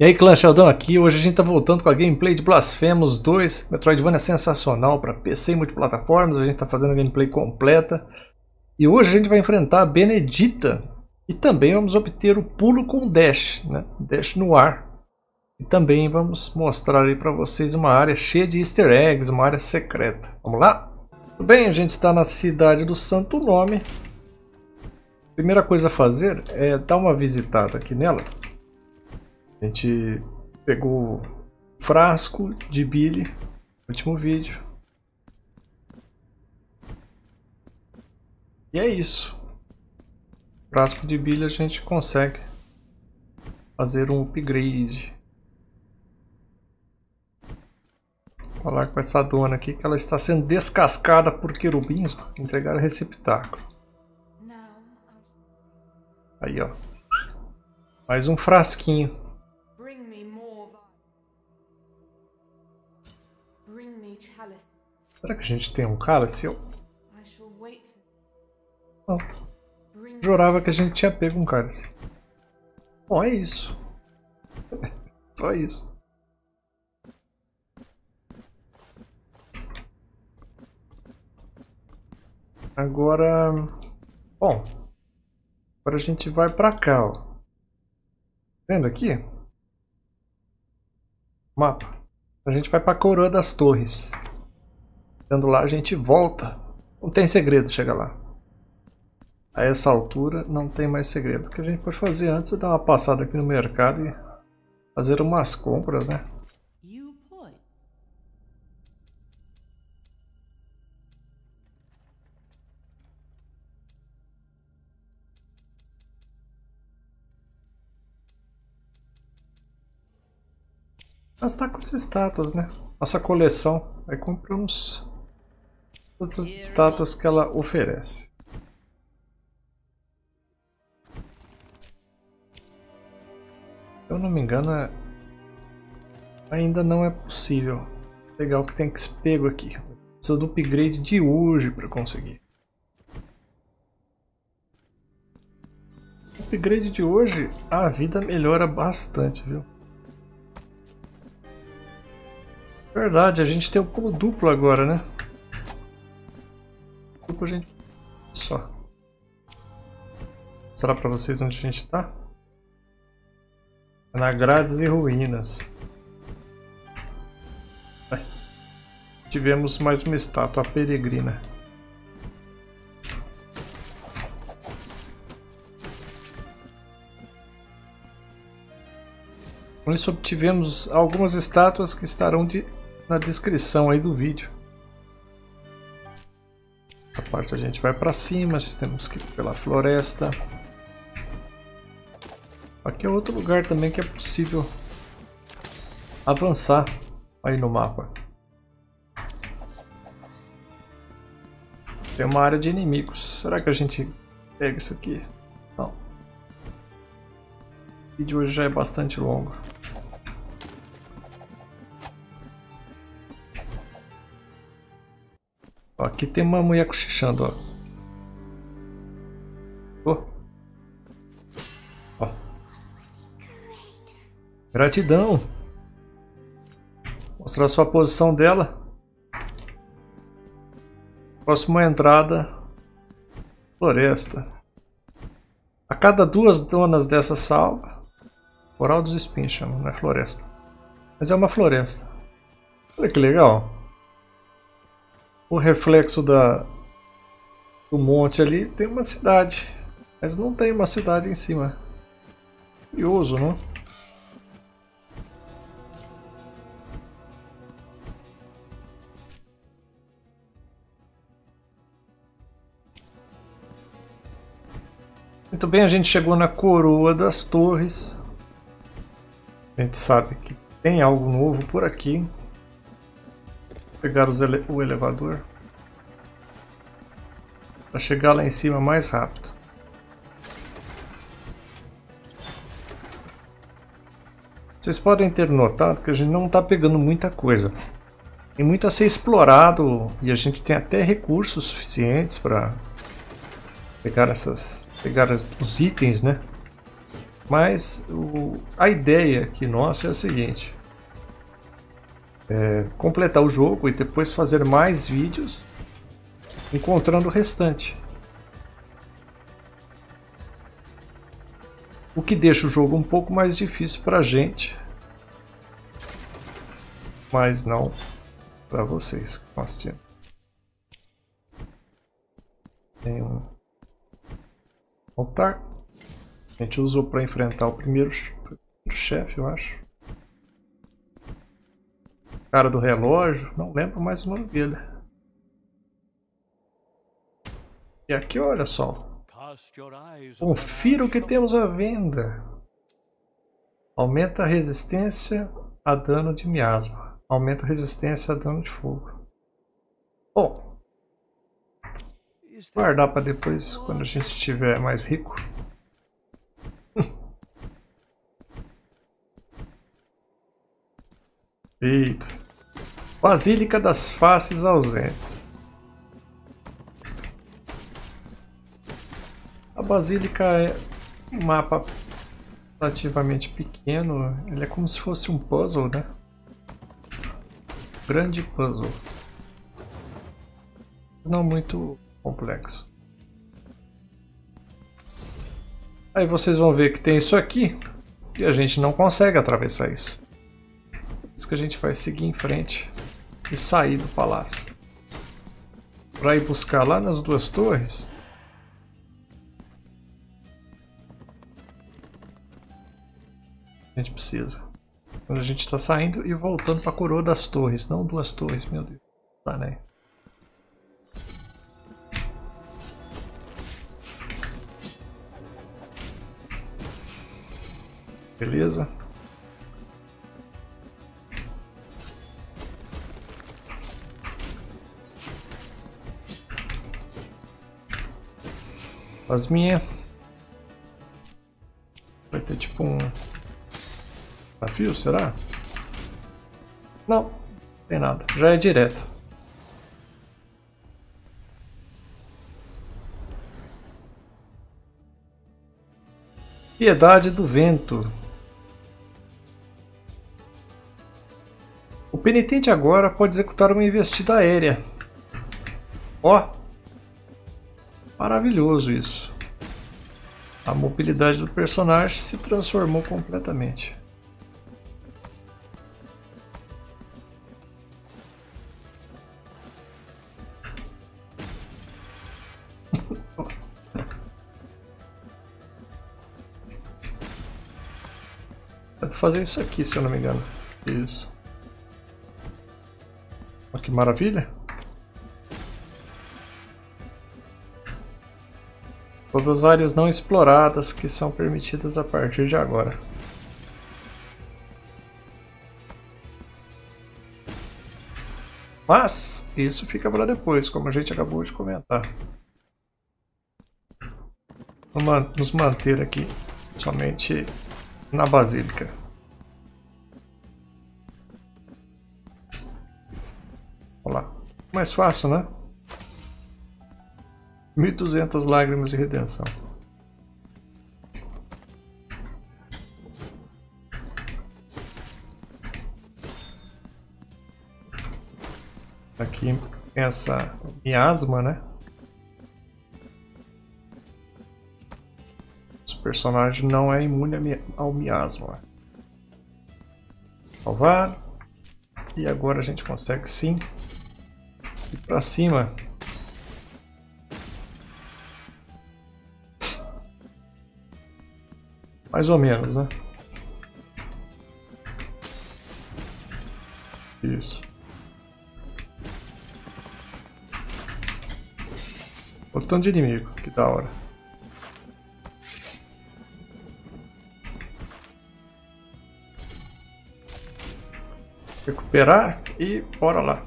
E aí, clã, xeldao aqui. Hoje a gente tá voltando com a gameplay de Blasphemous 2. Metroidvania sensacional para PC e multiplataformas. A gente tá fazendo a gameplay completa. E hoje a gente vai enfrentar a Benedicta. E também vamos obter o pulo com dash, né? Dash no ar. E também vamos mostrar aí para vocês uma área cheia de easter eggs, uma área secreta. Vamos lá? Tudo bem, a gente está na cidade do Santo Nome. Primeira coisa a fazer é dar uma visitada aqui nela. A gente pegou o frasco de bile no último vídeo. E é isso. Frasco de bile a gente consegue fazer um upgrade. Vou falar com essa dona aqui que ela está sendo descascada por querubins. Entregar o receptáculo. Aí, ó. Mais um frasquinho. Será que a gente tem um cálice? Eu não. Jurava que a gente tinha pego um cálice. Bom, é isso. Só isso. Agora... Bom. Agora a gente vai pra cá, ó. Vendo aqui? Mapa. A gente vai pra Coroa das Torres. Dando lá, a gente volta. Não tem segredo, chega lá. A essa altura não tem mais segredo. O que a gente pode fazer antes é dar uma passada aqui no mercado e fazer umas compras, né? Gastar com esses status, né? Nossa coleção. Aí compramos... As estátuas que ela oferece. Se eu não me engano, ainda não é possível pegar o que tem que ser pego aqui. Precisa do upgrade de hoje para conseguir. O upgrade de hoje, a vida melhora bastante, viu? Verdade, a gente tem o pulo duplo agora, né? A gente só vou mostrar para vocês onde a gente está. Na Grades e Ruínas. Vai. Tivemos mais uma estátua peregrina. Com isso obtivemos algumas estátuas que estarão na descrição aí do vídeo. Essa parte a gente vai para cima, temos que ir pela floresta. Aqui é outro lugar também que é possível avançar aí no mapa. Tem uma área de inimigos. Será que a gente pega isso aqui? Não. O vídeo hoje já é bastante longo. Ó, aqui tem uma mulher cochichando, ó. Oh. Ó. Gratidão. Mostrar só a posição dela. Próxima entrada. Floresta. A cada duas donas dessa sala. Coral dos espinhos chama, não é floresta. Mas é uma floresta. Olha que legal. O reflexo do monte ali tem uma cidade, mas não tem uma cidade em cima. Curioso, não? Muito bem, a gente chegou na Coroa das Torres. A gente sabe que tem algo novo por aqui. Pegar o elevador para chegar lá em cima mais rápido. Vocês podem ter notado que a gente não está pegando muita coisa. Tem muito a ser explorado e a gente tem até recursos suficientes para pegar os itens, né? Mas a ideia aqui nossa é a seguinte. Completar o jogo e depois fazer mais vídeos encontrando o restante. O que deixa o jogo um pouco mais difícil pra gente. Mas não pra vocês que estão assistindo. Tem um altar. A gente usou para enfrentar o primeiro chefe, eu acho. Cara do relógio, não lembro mais o nome dele. E aqui, olha só. Confira o que temos à venda. Aumenta a resistência a dano de miasma. Aumenta a resistência a dano de fogo. Bom. Guardar para depois, quando a gente estiver mais rico. Eita. Basílica das Faces Ausentes. A Basílica é um mapa relativamente pequeno. Ele é como se fosse um puzzle, né? Grande puzzle. Mas não muito complexo. Aí vocês vão ver que tem isso aqui. E a gente não consegue atravessar isso. Que a gente vai seguir em frente e sair do palácio para ir buscar lá nas duas torres a gente precisa. Então a gente está saindo e voltando para a Coroa das Torres, não duas torres, meu Deus, tá, né? Beleza. As minhas vai ter tipo um desafio, será? Não, não tem nada, já é direto. Piedade do Vento. O penitente agora pode executar uma investida aérea. Ó! Maravilhoso isso. A mobilidade do personagem se transformou completamente. Dá pra fazer isso aqui, se eu não me engano. Isso. Olha que maravilha. Todas as áreas não exploradas que são permitidas a partir de agora. Mas isso fica para depois, como a gente acabou de comentar. Vamos nos manter aqui somente na Basílica. Vamos lá. Mais fácil, né? 1200 lágrimas de redenção. Aqui essa miasma, né? Os personagens não é imune ao miasma. Salvar. E agora a gente consegue sim ir para cima. Mais ou menos, né? Isso. Botão de inimigo, que da hora. Recuperar e bora lá.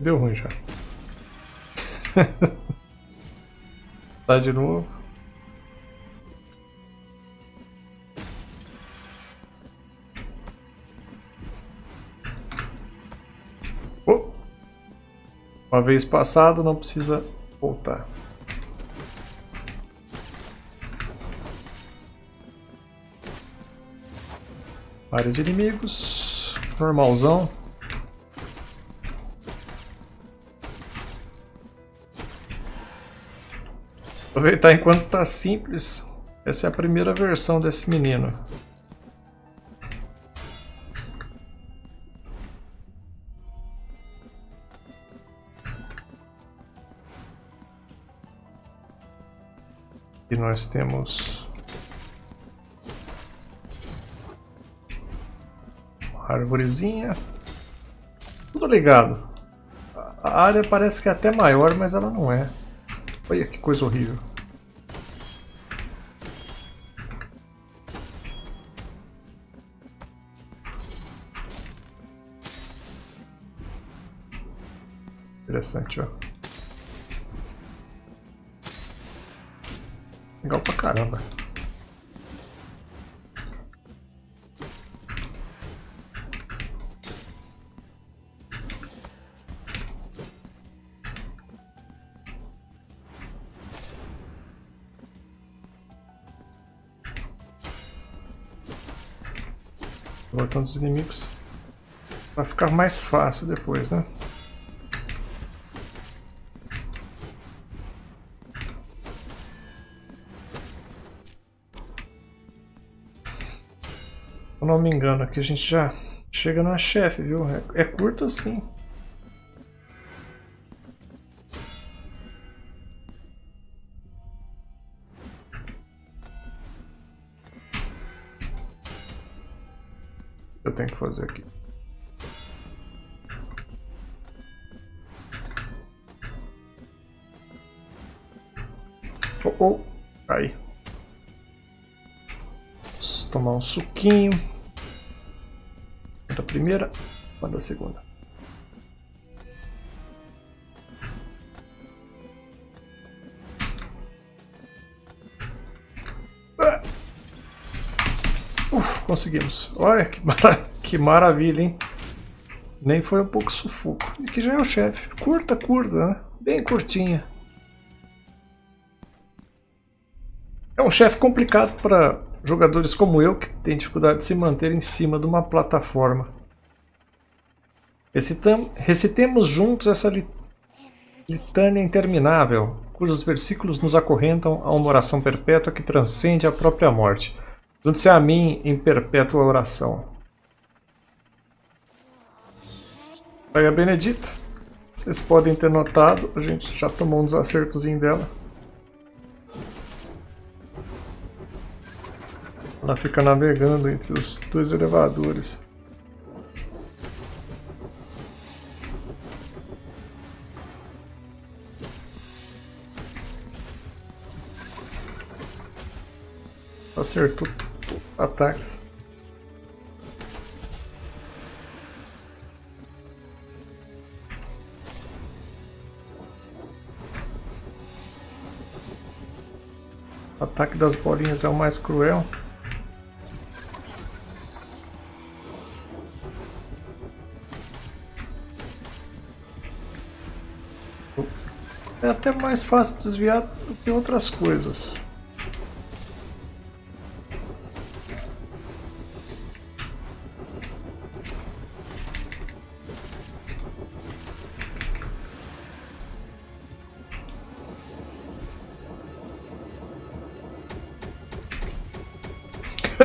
Deu ruim já. Tá de novo. Uma vez passado, não precisa voltar. Área de inimigos, normalzão. Aproveitar enquanto tá simples. Essa é a primeira versão desse menino. E nós temos uma arvorezinha. Tudo ligado. A área parece que é até maior, mas ela não é. Olha que coisa horrível. Interessante, ó. Legal pra caramba. Botando os inimigos vai ficar mais fácil depois, né? Se eu não me engano, aqui a gente já chega na chefe, viu? É curto assim. Eu tenho que fazer aqui. Oh, oh. Aí. Vamos tomar um suquinho. Da primeira, uma da segunda. Conseguimos. Olha que maravilha, hein? Nem foi um pouco sufoco. E aqui já é o chefe. Curta, curta, né? Bem curtinha. É um chefe complicado para jogadores como eu, que tem dificuldade de se manter em cima de uma plataforma. Recitemos juntos essa litânia interminável, cujos versículos nos acorrentam a uma oração perpétua que transcende a própria morte. Junte-se a mim em perpétua oração. Aí a Benedicta, vocês podem ter notado, a gente já tomou uns acertozinhos dela. Ela fica navegando entre os dois elevadores. Acertou ataques. O ataque das bolinhas é o mais cruel. É até mais fácil desviar do que outras coisas.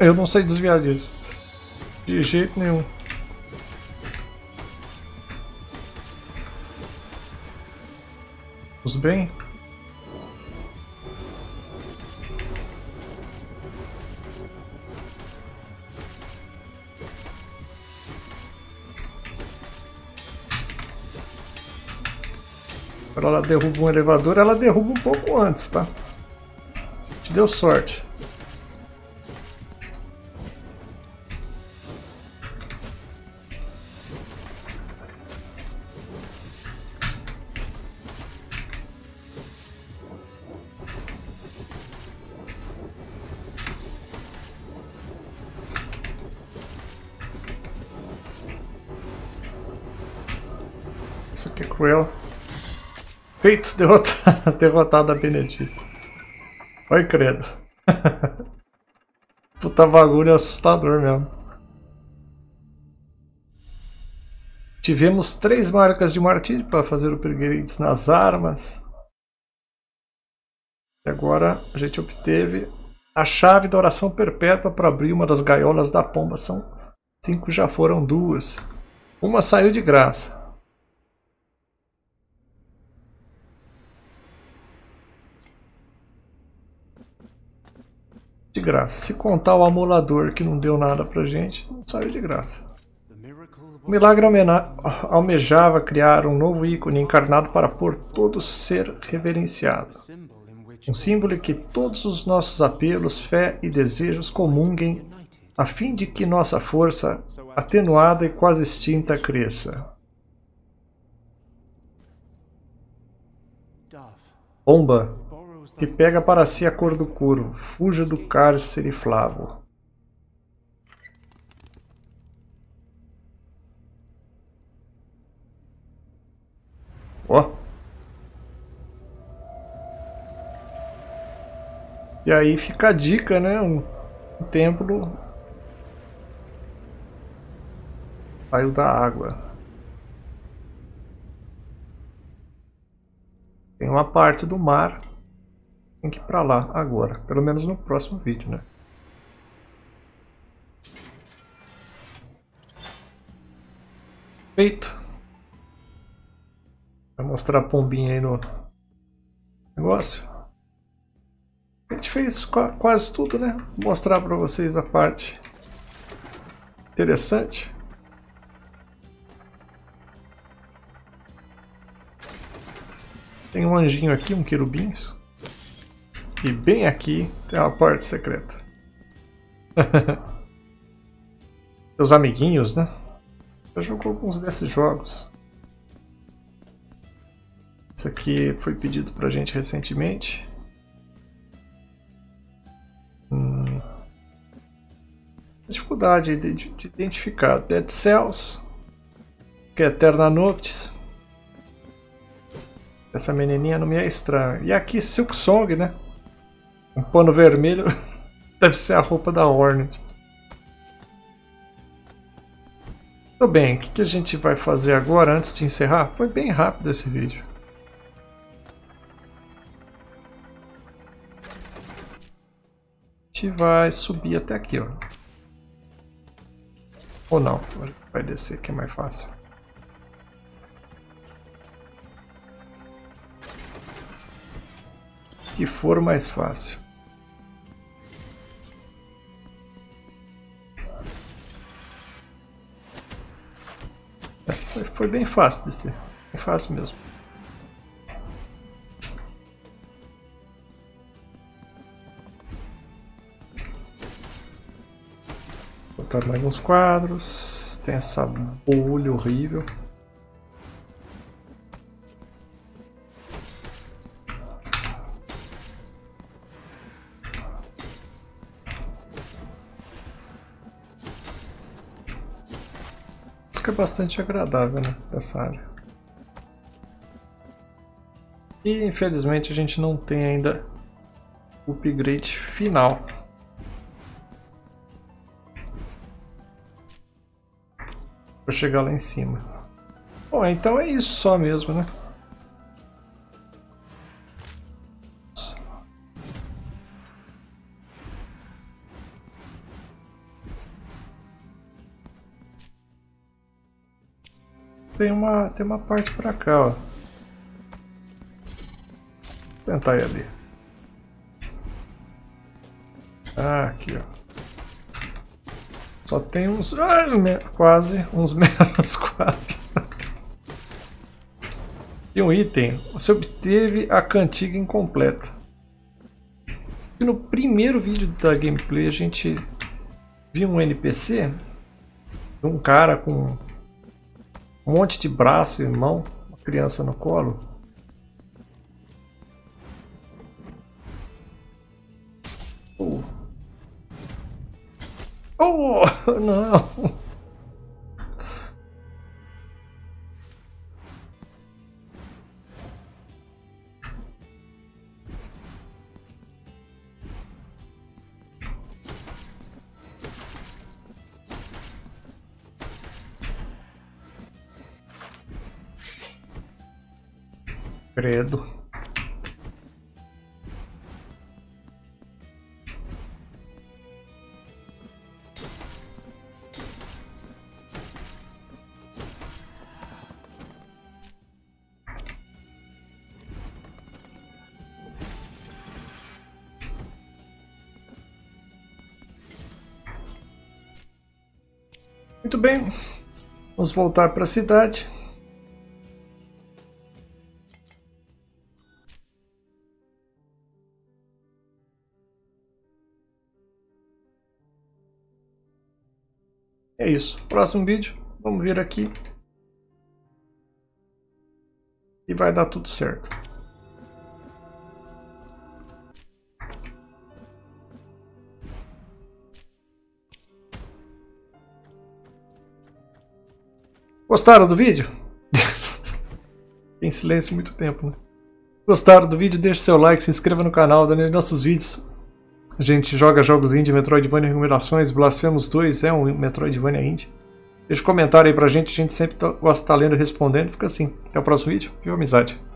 Eu não sei desviar disso. De jeito nenhum. Vamos bem? Agora ela derruba um elevador, ela derruba um pouco antes, tá? Te deu sorte. Isso aqui é cruel. Feito, derrotada a Benedicta. Oi, credo. Puta bagulho assustador mesmo. Tivemos 3 marcas de martírio para fazer upgrades nas armas. E agora a gente obteve a chave da oração perpétua para abrir uma das gaiolas da pomba. São 5, já foram 2. Uma saiu de graça. De graça. Se contar o amolador que não deu nada pra gente, não saiu de graça. O milagre almejava criar um novo ícone encarnado para por todo ser reverenciado. Um símbolo que todos os nossos apelos, fé e desejos comunguem, a fim de que nossa força, atenuada e quase extinta, cresça. Bomba, que pega para si a cor do couro, fuja do cárcere flavo. Ó! E aí fica a dica, né? Um templo saiu da água. Tem uma parte do mar. Tem que ir pra lá agora. Pelo menos no próximo vídeo, né? Feito. Vou mostrar a pombinha aí no negócio. A gente fez quase tudo, né? Vou mostrar para vocês a parte interessante. Tem um anjinho aqui, um querubim. E bem aqui tem uma parte secreta. Meus amiguinhos, né? Eu jogo alguns desses jogos. Esse aqui foi pedido pra gente recentemente. Dificuldade de identificar Dead Cells, que é Eterna Noctis. Essa menininha não me é estranha. E aqui Silk Song, né? Um pano vermelho. Deve ser a roupa da Hornet. Tudo bem, o que a gente vai fazer agora antes de encerrar? Foi bem rápido esse vídeo. A gente vai subir até aqui, ó. Ou não, vai descer que é mais fácil. Que for mais fácil. É, foi bem fácil descer, bem fácil mesmo. Vou botar mais uns quadros. Tem essa bolha horrível. Bastante agradável, né, essa área. E infelizmente a gente não tem ainda o upgrade final. Vou chegar lá em cima. Bom, então é isso só mesmo, né? Tem uma parte pra cá, ó. Vou tentar ir ali. Ah, aqui, ó. Só tem uns... Ai, quase. Uns menos quase. E um item. Você obteve a cantiga incompleta. E no primeiro vídeo da gameplay a gente viu um NPC. Um cara com... um monte de braço e mão, uma criança no colo. Oh! Oh! Não! Credo. Muito bem, vamos voltar para a cidade. É isso, próximo vídeo, vamos vir aqui e vai dar tudo certo. Gostaram do vídeo? Em silêncio muito tempo, né? Gostaram do vídeo? Deixe seu like, se inscreva no canal, dê nossos vídeos. A gente joga jogos indie, Metroidvania, recomendações, Blasphemous 2 é um Metroidvania indie. Deixa um comentário aí pra gente sempre gosta de estar lendo e respondendo. Fica assim, até o próximo vídeo, viva amizade!